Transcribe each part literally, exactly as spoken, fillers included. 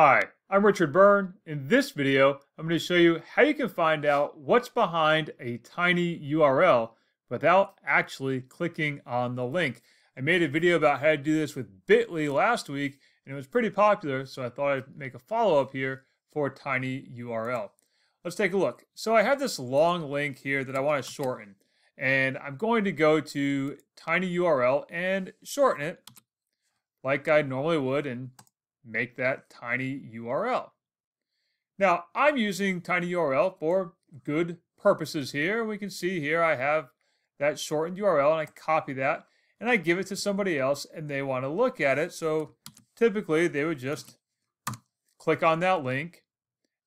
Hi, I'm Richard Byrne. In this video, I'm going to show you how you can find out what's behind a tiny U R L without actually clicking on the link. I made a video about how to do this with Bitly last week, and it was pretty popular, so I thought I'd make a follow-up here for tiny U R L. Let's take a look. So I have this long link here that I want to shorten, and I'm going to go to tiny U R L and shorten it like I normally would and make that tiny U R L. Now, I'm using tiny U R L for good purposes here. We can see here I have that shortened U R L, and I copy that, and I give it to somebody else, and they want to look at it. So typically, they would just click on that link,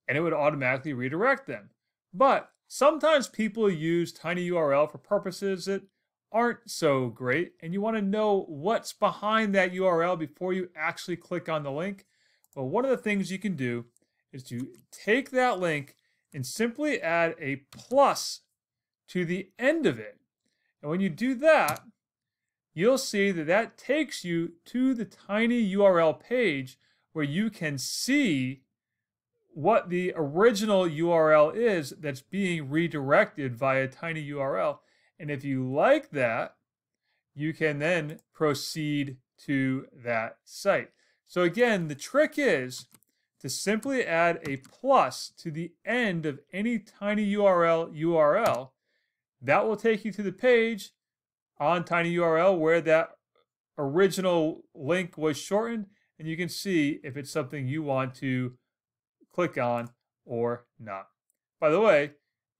and it would automatically redirect them. But sometimes people use tiny U R L for purposes that aren't so great, and you want to know what's behind that U R L before you actually click on the link. Well, one of the things you can do is to take that link and simply add a plus to the end of it. And when you do that, you'll see that that takes you to the tiny U R L page where you can see what the original U R L is that's being redirected via tiny U R L. And if you like that, you can then proceed to that site. So again, the trick is to simply add a plus to the end of any tiny U R L U R L. That will take you to the page on tiny U R L where that original link was shortened, and you can see if it's something you want to click on or not. By the way,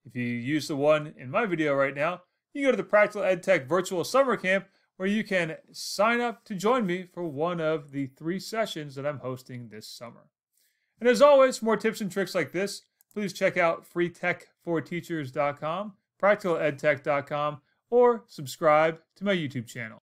if you use the one in my video right now, you go to the Practical EdTech Virtual Summer Camp, where you can sign up to join me for one of the three sessions that I'm hosting this summer. And as always, for more tips and tricks like this, please check out free tech for teachers dot com, practical ed tech dot com, or subscribe to my YouTube channel.